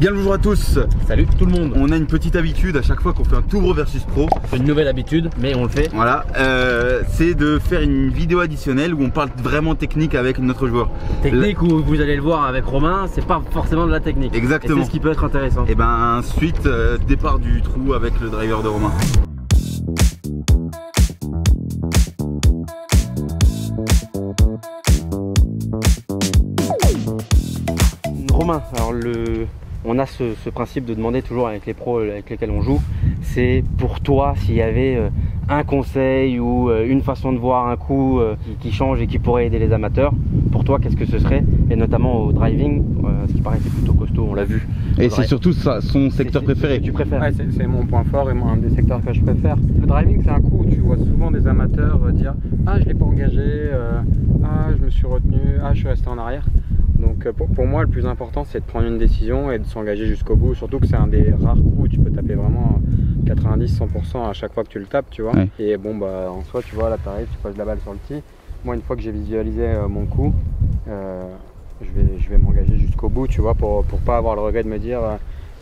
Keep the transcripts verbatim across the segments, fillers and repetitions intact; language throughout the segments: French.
Bien le bonjour à tous. Salut tout le monde. On a une petite habitude à chaque fois qu'on fait un Two Bro versus Pro. C'est une nouvelle habitude, mais on le fait. Voilà, euh, c'est de faire une vidéo additionnelle où on parle vraiment technique avec notre joueur. Technique où vous allez le voir avec Romain, c'est pas forcément de la technique. Exactement. C'est ce qui peut être intéressant. Et ben suite euh, départ du trou avec le driver de Romain. Romain, alors le, on a ce, ce principe de demander toujours avec les pros avec lesquels on joue, c'est pour toi s'il y avait un conseil ou une façon de voir un coup qui change et qui pourrait aider les amateurs, pour toi qu'est-ce que ce serait? Et notamment au driving, ce qui paraît c'est plutôt costaud, on l'a vu. Et c'est surtout ça, son secteur préféré. Ce que tu préfères. Ouais, c'est mon point fort et moi, un des secteurs que je préfère. Le driving c'est un coup où tu vois souvent des amateurs dire « Ah je l'ai pas engagé, euh, ah je me suis retenu, ah je suis resté en arrière ». Donc pour, pour moi le plus important c'est de prendre une décision et de s'engager jusqu'au bout, surtout que c'est un des rares coups où tu peux taper vraiment quatre-vingt-dix à cent pour cent à chaque fois que tu le tapes, tu vois. Ouais. Et bon bah en soi tu vois là t'arrives, tu poses la balle sur le tee. Moi une fois que j'ai visualisé euh, mon coup, euh, je vais, je vais m'engager jusqu'au bout, tu vois, pour, pour pas avoir le regret de me dire euh,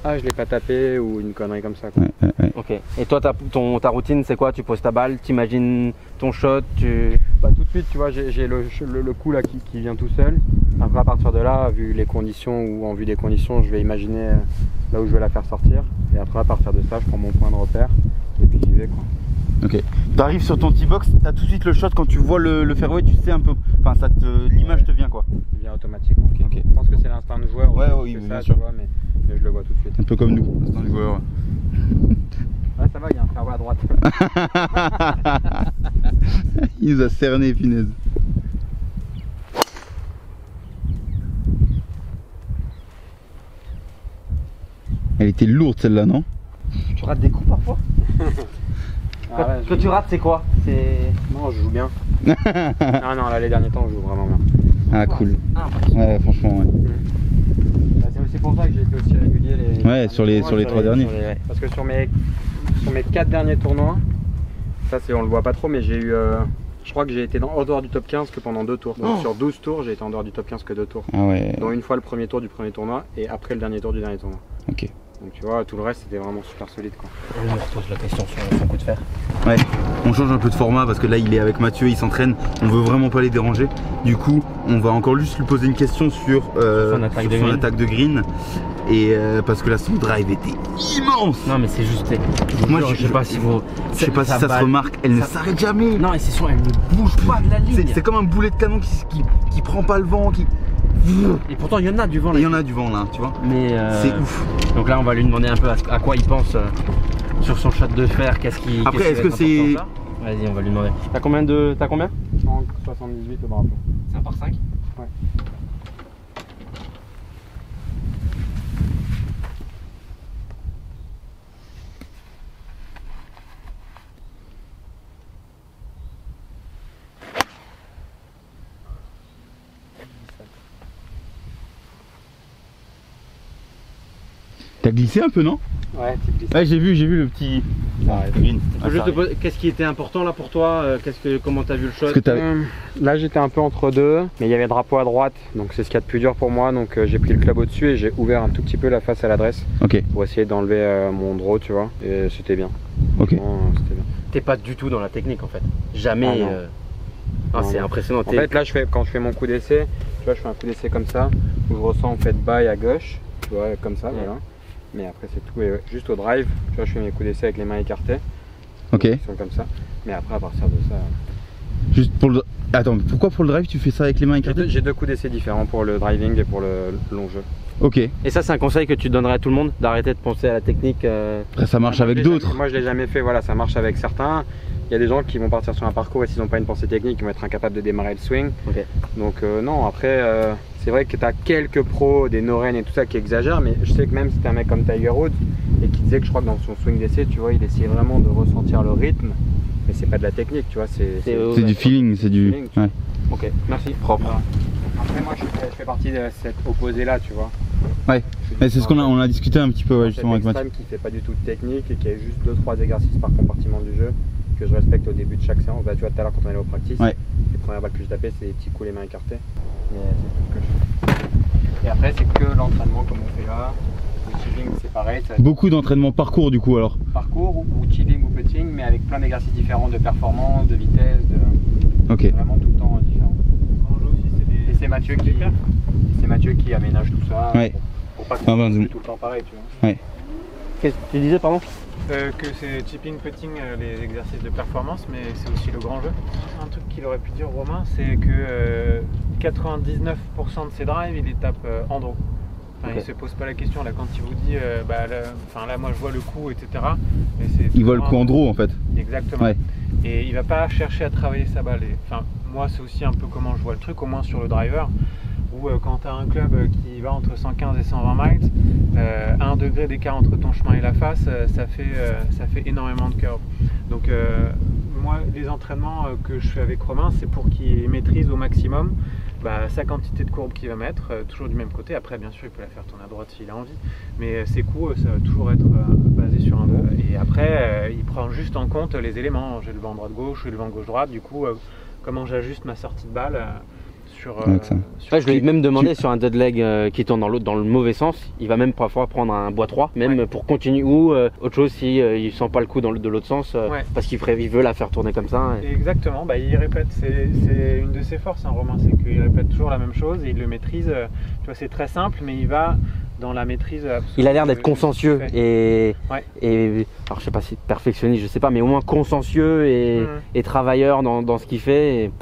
ah je l'ai pas tapé ou une connerie comme ça quoi. Ouais, ouais, ouais. Ok. Et toi ta, ton, ta routine c'est quoi? Tu poses ta balle, t'imagines ton shot, tu... Bah tout de suite tu vois j'ai le, le, le coup là qui, qui vient tout seul. Après à partir de là, vu les conditions ou en vue des conditions, je vais imaginer là où je vais la faire sortir. Et après à partir de ça, je prends mon point de repère et puis j'y vais quoi. Ok. T'arrives sur ton tee box, t'as tout de suite le shot quand tu vois le, le fairway, tu sais un peu, enfin ça te, l'image te vient quoi. Il vient automatiquement. Okay. Okay. Je pense que c'est l'instinct de joueur. Ouais, oui, bien ça, sûr. Tu vois, mais, mais je le vois tout de suite. Un peu comme nous, l'instinct de joueur. Ouais, ça va, il y a un fairway à droite. Il nous a cerné, punaise. Elle était lourde celle-là, non? Tu rates des coups parfois? Ah quand ouais, quand tu rates, c'est quoi? Non, je joue bien. Ah non, là les derniers temps, je joue vraiment bien. Ah cool. Ah, ouais, franchement, ouais. Mmh. Bah, c'est pour ça que j'ai été aussi régulier les. Ouais, sur les, tournois, sur les trois derniers. Les... Parce que sur mes sur mes quatre derniers tournois, ça c'est on le voit pas trop, mais j'ai eu. Euh... Je crois que j'ai été en dehors du top quinze que pendant deux tours. Donc oh. Sur douze tours, j'ai été en dehors du top quinze que deux tours. Ah ouais. Dont une fois le premier tour du premier tournoi et après le dernier tour du dernier tournoi. Ok. Donc tu vois, tout le reste c'était vraiment super solide quoi. Je me repose la question sur son coup de fer. Ouais, on change un peu de format parce que là il est avec Mathieu, il s'entraîne, on veut vraiment pas les déranger. Du coup, on va encore juste lui poser une question sur, euh, sur son, attaque, sur de son attaque de green. Et euh, parce que là son drive était immense. Non mais c'est juste. Je Moi jure, je, je sais pas si vous. Je sais pas si ça balle, se remarque, elle ça... ne s'arrête jamais. Non et c'est sûr, elle ne bouge pas de la ligne. C'est comme un boulet de canon qui, qui, qui prend pas le vent, qui. Et pourtant il y en a du vent là. Il y en a du vent là, tu vois. Mais euh... c'est ouf. Donc là on va lui demander un peu à quoi il pense euh, sur son shot de fer, qu'est-ce qu'il. Après est-ce que c'est. Vas-y on va lui demander. T'as combien de. T'as combien? soixante-dix-huit au drapeau. C'est un par cinq? Ouais. T'as glissé un peu non? Ouais, ouais j'ai vu, j'ai vu le petit. Ah, ah, qu'est-ce qui était important là pour toi? Qu'est-ce que, comment t'as vu le shot? euh, Là j'étais un peu entre deux, mais il y avait le drapeau à droite, donc c'est ce qu'il y a de plus dur pour moi. Donc euh, j'ai pris le club au-dessus et j'ai ouvert un tout petit peu la face à l'adresse. Ok. Pour essayer d'enlever euh, mon draw, tu vois. Et c'était bien. Ok. Euh, T'es pas du tout dans la technique en fait. Jamais. Ah, euh... ah, c'est impressionnant. En fait là je fais quand je fais mon coup d'essai, tu vois, je fais un coup d'essai comme ça, où je ressens en fait bail à gauche, tu vois, comme ça, ouais. Voilà. Mais après c'est tout, et juste au drive, tu vois je fais mes coups d'essai avec les mains écartées. Ok. Ils sont comme ça, mais après à partir de ça... Juste pour le... Attends, pourquoi pour le drive tu fais ça avec les mains écartées? J'ai deux, deux coups d'essai différents pour le driving et pour le, le long jeu. Ok. Et ça c'est un conseil que tu donnerais à tout le monde, d'arrêter de penser à la technique euh... Après ça marche avec d'autres. Moi je l'ai jamais fait, voilà ça marche avec certains. Il y a des gens qui vont partir sur un parcours et s'ils n'ont pas une pensée technique, ils vont être incapables de démarrer le swing. Okay. Donc euh, non, après, euh, c'est vrai que tu as quelques pros, des Noren et tout ça qui exagèrent, mais je sais que même si tu as un mec comme Tiger Woods et qui disait que je crois que dans son swing d'essai, tu vois, il essayait vraiment de ressentir le rythme, mais c'est pas de la technique, tu vois, c'est... C'est du feeling, c'est du... Feeling, ouais. Ok, merci. Propre. Voilà. Après moi, je fais, je fais partie de cet opposé-là, tu vois. Ouais, mais c'est ce qu'on a, on a discuté un petit peu ouais, justement avec Mathieu. Qui fait pas du tout de technique et qui a juste deux trois exercices par compartiment du jeu. Que je respecte au début de chaque séance. Bah, tu vois tout à l'heure quand on allait au practice, ouais. Les premières balles que je tapais c'est des petits coups les mains écartées. Et c'est tout ce que je fais. Et après c'est que l'entraînement comme on fait là, putting c'est pareil. Beaucoup d'entraînement parcours du coup alors? Parcours ou chilling ou putting, mais avec plein d'exercices différents de performance, de vitesse, de... Okay. Vraiment tout le temps différent. Et c'est Mathieu qui... C'est Mathieu qui aménage tout ça, ouais. pour, pour pas qu'on ah, ben, tout le temps pareil, tu vois. Ouais. Qu'est-ce que tu disais, pardon? Euh, que c'est chipping, putting, euh, les exercices de performance, mais c'est aussi le grand jeu. Un truc qu'il aurait pu dire, Romain, c'est que euh, quatre-vingt-dix-neuf pour cent de ses drives, il les tape euh, en draw. Enfin, okay. Il se pose pas la question, là, quand il vous dit, euh, bah, là, enfin, là, moi, je vois le coup, et cetera. Mais il voit le coup en draw, en fait. Exactement. Ouais. Et il va pas chercher à travailler sa balle. Et, enfin, moi, c'est aussi un peu comment je vois le truc, au moins sur le driver. Ou euh, quand tu as un club euh, qui va entre cent quinze et cent vingt miles, euh, un degré d'écart entre ton chemin et la face, euh, ça, fait, euh, ça fait énormément de curve. Donc euh, moi, les entraînements euh, que je fais avec Romain, c'est pour qu'il maîtrise au maximum bah, sa quantité de courbes qu'il va mettre, euh, toujours du même côté. Après, bien sûr, il peut la faire tourner à droite s'il a envie, mais euh, ses coups, euh, ça va toujours être euh, basé sur un draw. Et après, euh, il prend juste en compte les éléments. J'ai le vent droite-gauche, j'ai le vent gauche-droite, du coup, euh, comment j'ajuste ma sortie de balle euh, Sur, euh, sur ouais, je lui ai même demandé tu... sur un dead leg euh, qui tourne dans l'autre dans le mauvais sens, il va même parfois prendre un bois trois, même ouais. pour continuer ou euh, autre chose si euh, il sent pas le coup dans le, de l'autre sens euh, ouais. parce qu'il ferait, il veut la faire tourner comme ça. Et... Et exactement, bah, il répète, c'est une de ses forces, hein, Romain, c'est qu'il répète toujours la même chose et il le maîtrise. Euh, tu vois, c'est très simple, mais il va dans la maîtrise absolue. Il a l'air d'être consciencieux et, ouais. et alors je sais pas si perfectionniste, je sais pas, mais au moins consciencieux et, mmh. et travailleur dans, dans ce qu'il fait. Et...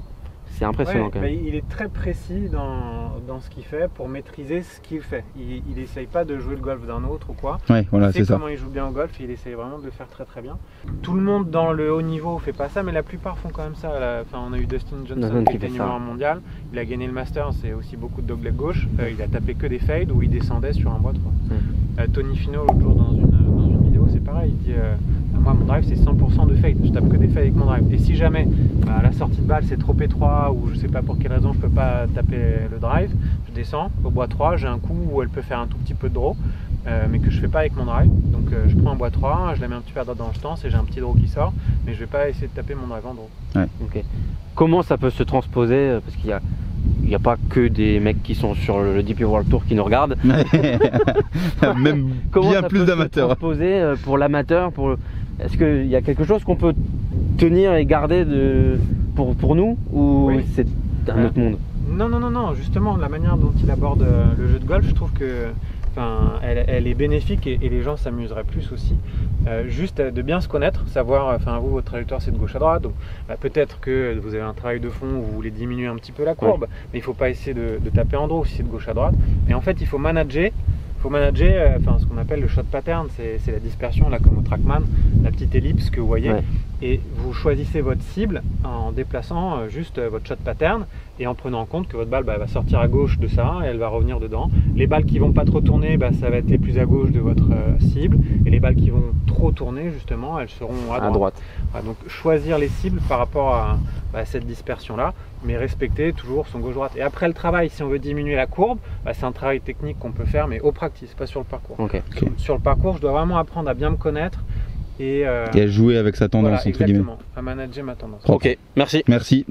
C'est impressionnant ouais, quand même. Bah, il est très précis dans, dans ce qu'il fait pour maîtriser ce qu'il fait. Il n'essaye pas de jouer le golf d'un autre ou quoi. Ouais, voilà, c'est comment il joue bien au golf et il essaye vraiment de le faire très très bien. Tout le monde dans le haut niveau fait pas ça, mais la plupart font quand même ça. La, enfin, on a eu Dustin Johnson qui était numéro un mondial. Il a gagné le Masters, c'est aussi beaucoup de dogleg gauche. Euh, il a tapé que des fades où il descendait sur un bois trois. Mm. Euh, Tony Fino l'autre jour dans une, dans une vidéo, c'est pareil. Il dit euh, moi mon drive c'est cent pour cent de fade, je tape que des fades avec mon drive. Et si jamais bah, la sortie de balle c'est trop étroit ou je sais pas pour quelle raison je peux pas taper le drive, je descends au bois trois, j'ai un coup où elle peut faire un tout petit peu de draw euh, mais que je fais pas avec mon drive. Donc euh, je prends un bois trois, je la mets un petit peu à droite dans le stance et j'ai un petit draw qui sort, mais je vais pas essayer de taper mon drive en draw. Ouais. Okay. Comment ça peut se transposer, parce qu'il y a Il n'y a pas que des mecs qui sont sur le D P World Tour qui nous regardent. Même bien plus d'amateurs. Pour l'amateur, pour... est-ce qu'il y a quelque chose qu'on peut tenir et garder de... pour, pour nous ou oui. c'est un ouais. autre monde? Non, non, non, non. Justement, la manière dont il aborde le jeu de golf, je trouve que enfin, elle, elle est bénéfique et, et les gens s'amuseraient plus aussi. Euh, juste de bien se connaître, savoir, enfin vous, votre trajectoire c'est de gauche à droite, donc bah, peut-être que vous avez un travail de fond où vous voulez diminuer un petit peu la courbe, ouais. mais il ne faut pas essayer de, de taper en draw si c'est de gauche à droite. Et en fait, il faut manager, faut manager euh, enfin, ce qu'on appelle le shot pattern, c'est la dispersion, là comme au TrackMan, la petite ellipse que vous voyez, ouais. et vous choisissez votre cible en déplaçant euh, juste euh, votre shot pattern et en prenant en compte que votre balle bah, va sortir à gauche de ça et elle va revenir dedans. Les balles qui vont pas trop tourner, bah, ça va être les plus à gauche de votre euh, cible, et les balles qui vont trop tourner justement, elles seront à droite. À droite. Ouais, donc choisir les cibles par rapport à, à cette dispersion là, mais respecter toujours son gauche-droite. Et après le travail, si on veut diminuer la courbe, bah, c'est un travail technique qu'on peut faire, mais au practice, pas sur le parcours. Okay. Okay. Sur le parcours, je dois vraiment apprendre à bien me connaître. Et, euh, et à jouer avec sa tendance, voilà, entre exactement, guillemets. À manager ma tendance. Ok, merci. Merci.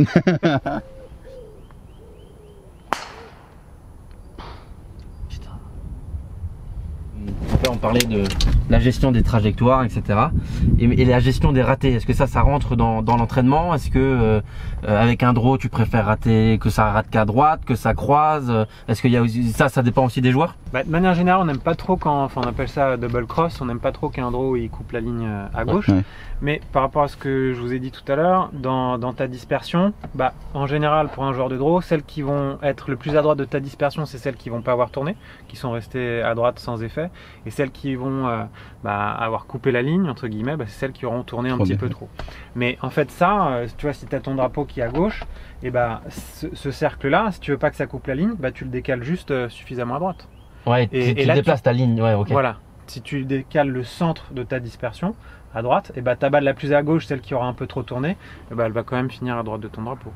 On parlait de la gestion des trajectoires, et cetera. Et, et la gestion des ratés, est-ce que ça, ça rentre dans, dans l'entraînement? Est-ce que euh, avec un draw, tu préfères rater que ça rate qu'à droite, que ça croise? Est-ce que y a aussi, ça, ça dépend aussi des joueurs? Bah, de manière générale, on n'aime pas trop quand, enfin on appelle ça double cross, on n'aime pas trop qu'un draw il coupe la ligne à gauche. Ouais, ouais. Mais par rapport à ce que je vous ai dit tout à l'heure, dans, dans ta dispersion, bah, en général pour un joueur de draw, celles qui vont être le plus à droite de ta dispersion, c'est celles qui vont pas avoir tourné, qui sont restées à droite sans effet. Et celles qui vont euh, bah, avoir coupé la ligne, entre guillemets, bah, c'est celles qui auront tourné un trop petit bien. peu trop. Mais en fait ça, euh, tu vois, si tu as ton drapeau qui est à gauche, et bah, ce, ce cercle-là, si tu veux pas que ça coupe la ligne, bah, tu le décales juste euh, suffisamment à droite. Ouais, et, et tu là, déplaces tu... ta ligne, ouais, ok. Voilà, si tu décales le centre de ta dispersion à droite, et bah, ta balle la plus à gauche, celle qui aura un peu trop tourné, et bah, elle va quand même finir à droite de ton drapeau.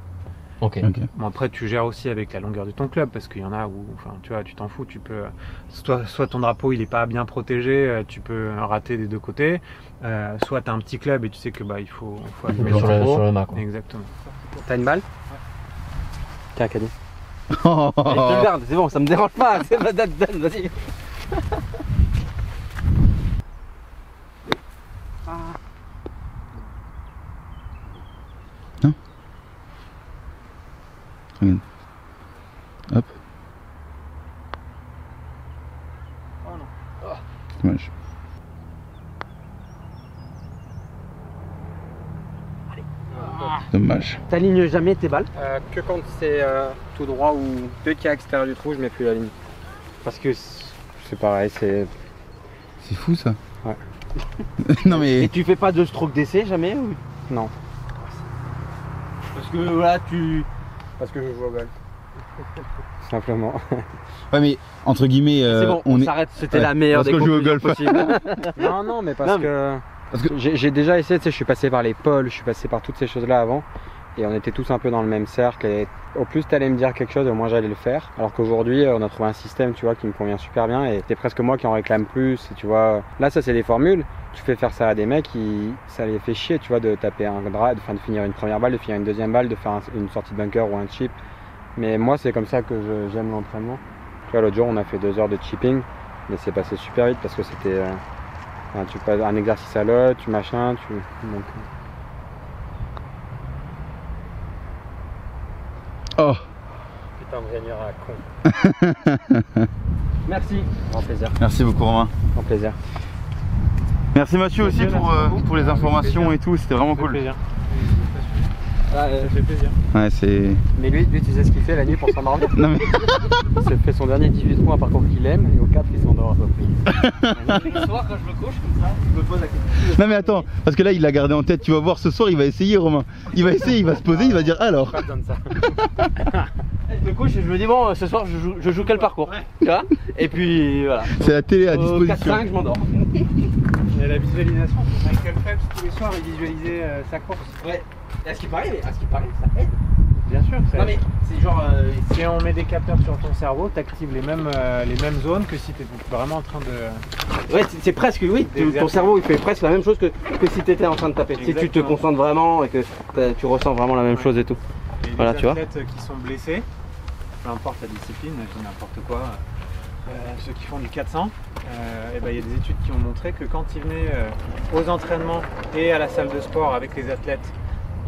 Okay. Okay. Bon, après tu gères aussi avec la longueur de ton club, parce qu'il y en a où enfin, tu vois, tu t'en fous, tu peux soit, soit ton drapeau il n'est pas bien protégé, tu peux rater des deux côtés, euh, soit tu as un petit club et tu sais que bah, il faut, faut allumer sur le, sur le mât, quoi. Exactement. T'as une balle? Ouais. Tiens, cadeau. Oh, oh, oh. C'est bon, ça me dérange pas, c'est ma date, vas-y. C'est dommage. Dommage. T'alignes jamais tes balles euh, que quand c'est euh, tout droit ou deux cas extérieurs du trou, je mets plus la ligne. Parce que c'est pareil, c'est... C'est fou ça. Ouais. Non mais... Et tu fais pas de stroke d'essai jamais ou... Non. Parce que voilà, tu... Parce que je joue au golf. Simplement. Ouais mais entre guillemets... Euh, c'est bon, on, on s'arrête, est... c'était ouais, la meilleure parce des conclusions possibles. Non, non, mais parce non, mais... que... Parce que j'ai déjà essayé, tu sais, je suis passé par les pôles, je suis passé par toutes ces choses-là avant, et on était tous un peu dans le même cercle, et au plus t'allais me dire quelque chose, au moins j'allais le faire, alors qu'aujourd'hui, on a trouvé un système, tu vois, qui me convient super bien, et c'est presque moi qui en réclame plus, et tu vois, là, ça c'est des formules, tu fais faire ça à des mecs, qui, ça les fait chier, tu vois, de taper un drive, de finir une première balle, de finir une deuxième balle, de faire un, une sortie de bunker ou un chip, mais moi, c'est comme ça que j'aime l'entraînement. Tu vois, l'autre jour, on a fait deux heures de chipping, mais c'est passé super vite, parce que c'était... Euh, Enfin, tu passes un exercice à l'autre, tu machin, tu... Donc... Oh putain, vous gagnez un con. Merci. Grand plaisir. Merci beaucoup Romain. Grand plaisir. Merci Mathieu aussi plaisir, pour, euh, pour les informations et tout, c'était vraiment cool. Plaisir. Ah, euh, ça fait plaisir. Ouais, c'est... Mais lui, lui, tu sais ce qu'il fait la nuit pour s'endormir. Non mais... Il fait son dernier dix-huit mois, par contre qu'il aime, et au quatre il s'endort à peu près. Le soir quand je me couche comme ça, je me pose la question. Non mais attends, parce que là il l'a gardé en tête, tu vas voir ce soir il va essayer Romain. Il va essayer, il va se poser, il va dire alors. Pas besoin de ça. Je me couche et je me dis bon, ce soir je joue, je joue quel parcours, ouais. Tu vois. Et puis voilà. C'est la télé à disposition. quatre cinq je m'endors. Et la visualisation, Michael Phelps tous les soirs il visualisait euh, sa course. Ouais. À ce qui paraît, à ce qui paraît, ça aide. Bien sûr. Ça non aide. Mais c'est genre, euh, si on met des capteurs sur ton cerveau, t'actives les mêmes euh, les mêmes zones que si t'es vraiment en train de. Ouais, c'est presque oui. Ton cerveau il fait presque la même chose que, que si t'étais en train de taper. Exactement. Si tu te concentres vraiment et que tu ressens vraiment la même ouais. chose et tout. Et voilà, les tu vois. Les athlètes qui sont blessés, peu importe la discipline, n'importe quoi. Euh, ceux qui font du quatre cents, euh, et ben, y a des études qui ont montré que quand ils venaient euh, aux entraînements et à la salle de sport avec les athlètes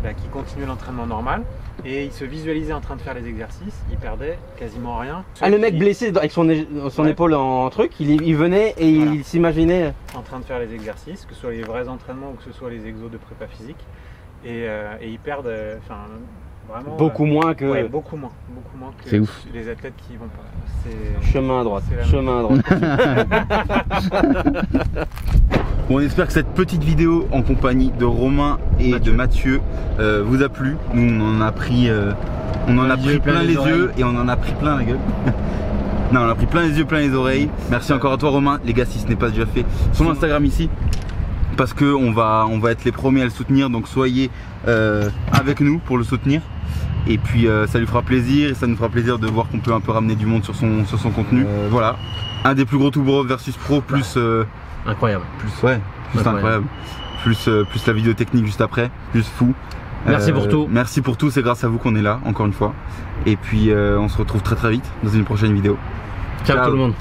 bah, qui continuaient l'entraînement normal et ils se visualisaient en train de faire les exercices, ils perdaient quasiment rien. Ceux ah le mec qui... blessé avec son, son ouais. épaule en truc, il, il venait et voilà. il s'imaginait en train de faire les exercices, que ce soit les vrais entraînements ou que ce soit les exos de prépa physique et, euh, et ils perdent euh, vraiment, beaucoup euh, moins que ouais, beaucoup moins, beaucoup moins que ouf. Les athlètes qui vont pas. Chemin à droite, chemin à droite. Bon, on espère que cette petite vidéo en compagnie de Romain et Mathieu. de Mathieu euh, vous a plu. Nous on en a pris, euh, on en a pris plein les yeux et on en a pris plein la gueule. Non, on a pris plein les yeux, plein les oreilles. Merci encore à toi Romain, les gars si ce n'est pas déjà fait. Son Instagram ici. Parce que on va, on va être les premiers à le soutenir, donc soyez euh, avec nous pour le soutenir. Et puis euh, ça lui fera plaisir et ça nous fera plaisir de voir qu'on peut un peu ramener du monde sur son, sur son contenu. Euh, voilà, un des plus gros TwoBrothers versus pro plus euh, incroyable, plus ouais, plus incroyable, incroyable. Plus, euh, plus la vidéo technique juste après, plus fou. Merci euh, pour tout. Merci pour tout, c'est grâce à vous qu'on est là encore une fois. Et puis euh, on se retrouve très très vite dans une prochaine vidéo. Ciao, Ciao. tout le monde.